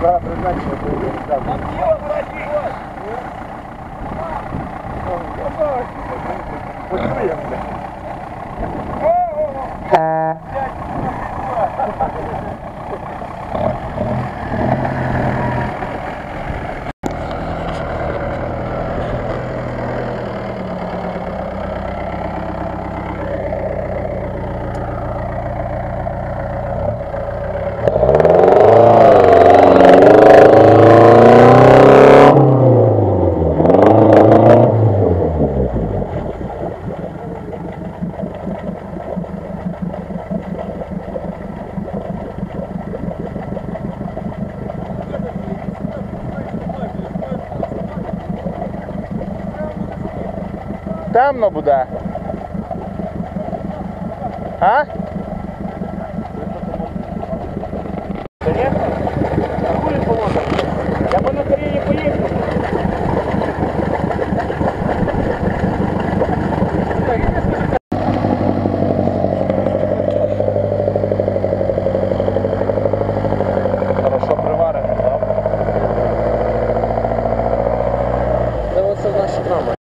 Да, предназначение было. Да, да. Темно буде. А? Я би на Карелі поїхав. Хорошо приварено, так? Це оце наша драма.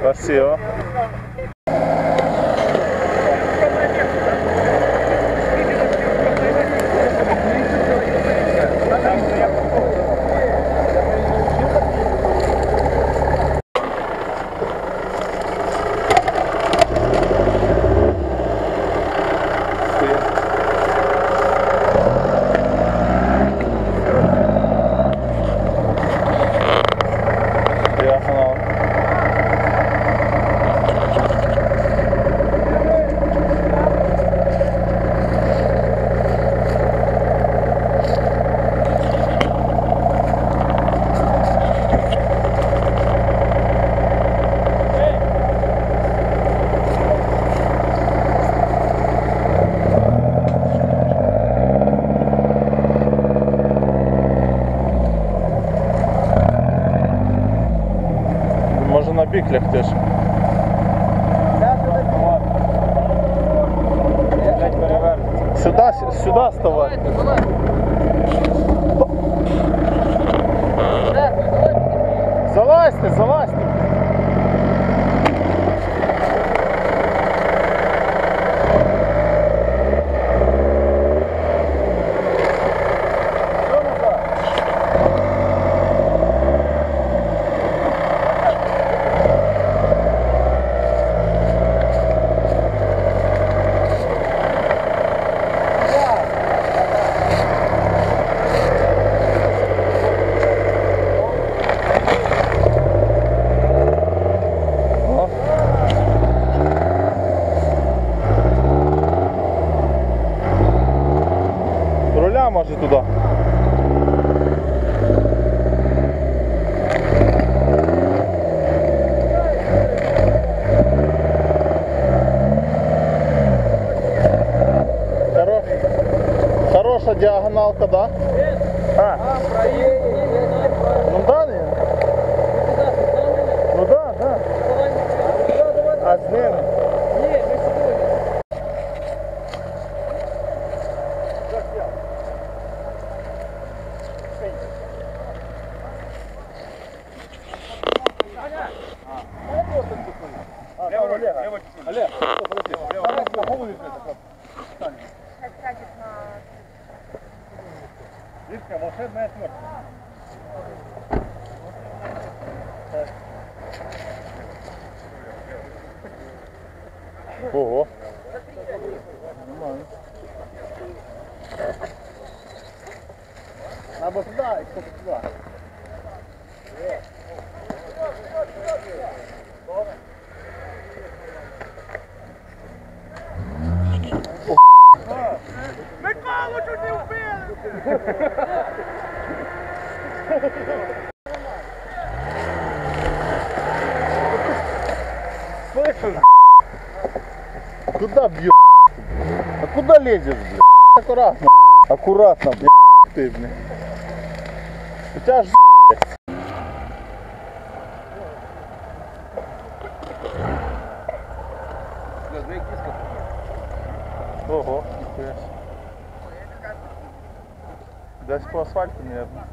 Спасибо. На біклях теж. Сюда, сюда вставай. Залазьте, залазьте. Може туди. Хороша діагоналка, да? А. Ну да, не? Ну да, да. А зміни? Лидка, волшебная отвертка. Ого. Надо туда и кто-то туда. Слышишь, куда бьешь? А куда лезешь, блядь? Аккуратно, аккуратно, блядь, ты, блядь. У тебя ж, блядь. Ого, нихуя себе. Даже по асфальту, наверное.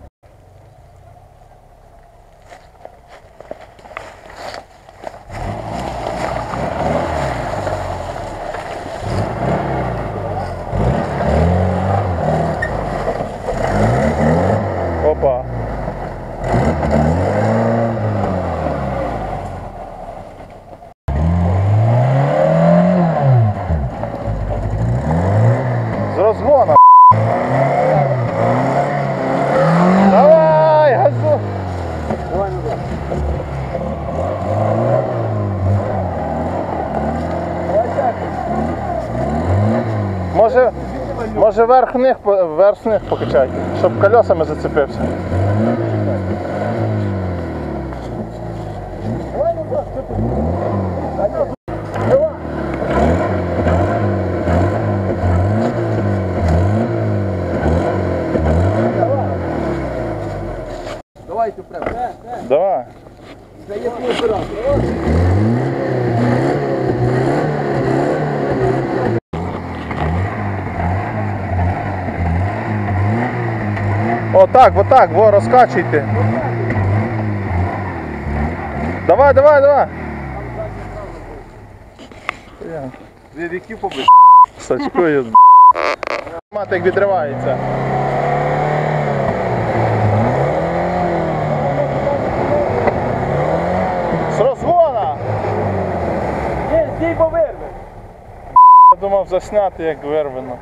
Опа. С разгона. Давай, газу. Давай, ну да. Може верх-них покачай, щоб колесами зацепився. Давай ти прямо. Давай. Вот так, во, раскачивайте. Давай, давай, давай. Звідки побіг? Сачкує, б***. Матик відривається. З розгона! Стій, бо вирве! Я думав засняти, як вирвено.